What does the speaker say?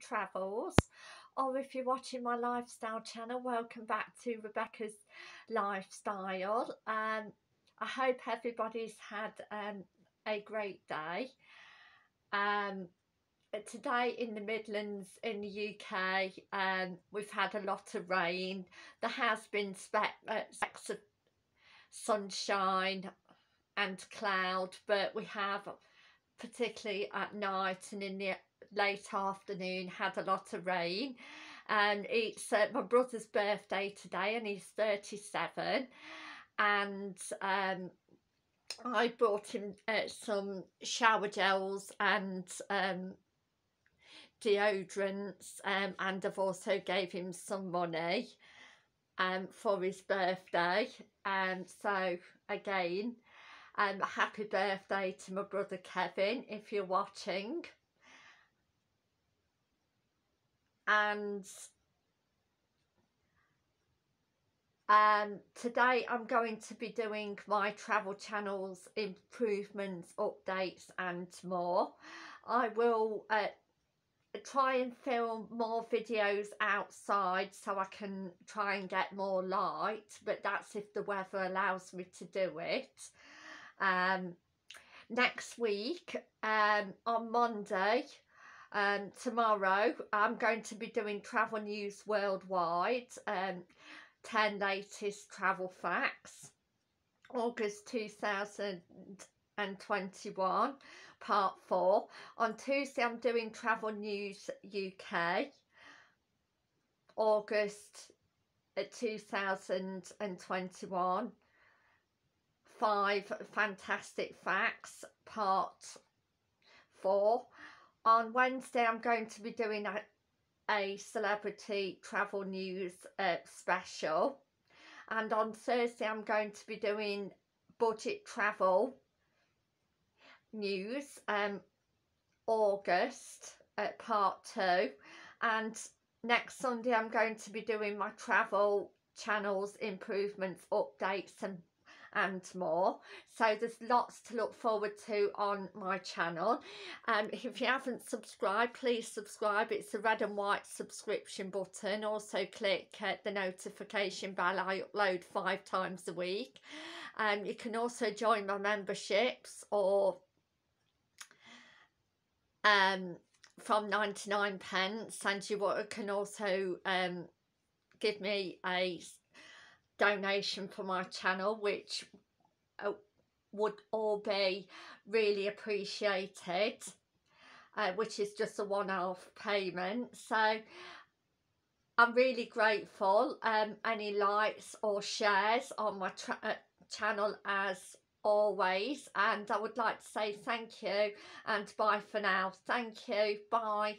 travels, or if you're watching my lifestyle channel, welcome back to Rebecca's Lifestyle. I hope everybody's had a great day. Today in the Midlands in the UK, we've had a lot of rain. There has been specks of sunshine and cloud, but we have, particularly at night and in the late afternoon, had a lot of rain. And it's my brother's birthday today, and he's 37, and I brought him some shower gels and deodorants, and I've also gave him some money for his birthday. And so again, happy birthday to my brother Kevin if you're watching. And today I'm going to be doing my travel channels, improvements, updates and more. I will try and film more videos outside so I can try and get more light, but that's if the weather allows me to do it. Next week, on Monday, tomorrow, I'm going to be doing travel news worldwide, 10 latest travel facts, August 2021, part 4. On Tuesday, I'm doing travel news UK, August 2021. 5 fantastic facts, part 4. On Wednesday, I'm going to be doing a celebrity travel news special, and on Thursday I'm going to be doing budget travel news, August, part 2. And next Sunday I'm going to be doing my travel channels, improvements, updates and more. So there's lots to look forward to on my channel. If you haven't subscribed, please subscribe. It's the red and white subscription button. Also click the notification bell. I upload 5 times a week. You can also join my memberships, or from 99p, and you can also give me a donation for my channel, which would all be really appreciated, which is just a one-off payment. So I'm really grateful. Any likes or shares on my channel as always, and I would like to say thank you and bye for now. Thank you, bye.